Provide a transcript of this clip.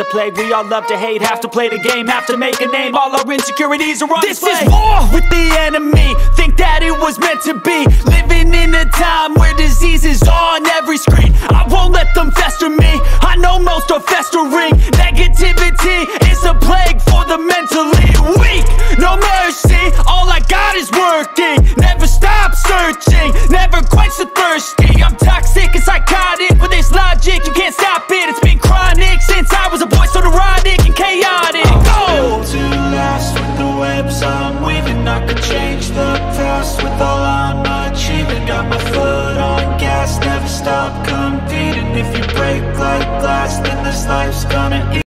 the plague we all love to hate. Have to play the game, have to make a name. All our insecurities are on display. This is war with the enemy. Think that it was meant to be. Living in a time where disease is on every screen. I won't let them fester me. I know most are festering. Negativity is a plague for the mentally weak. No mercy, all I got is working. Never stop searching, never quench the thirsty. I'm toxic and psychotic, with this logic you can't stop it. It's been chronic since I was a boy, so neurotic and chaotic. I'll go to last with the webs I'm weaving. I could change the past with all I'm achieving. Got my foot on gas, never stop competing. If you break like glass, then this life's gonna end.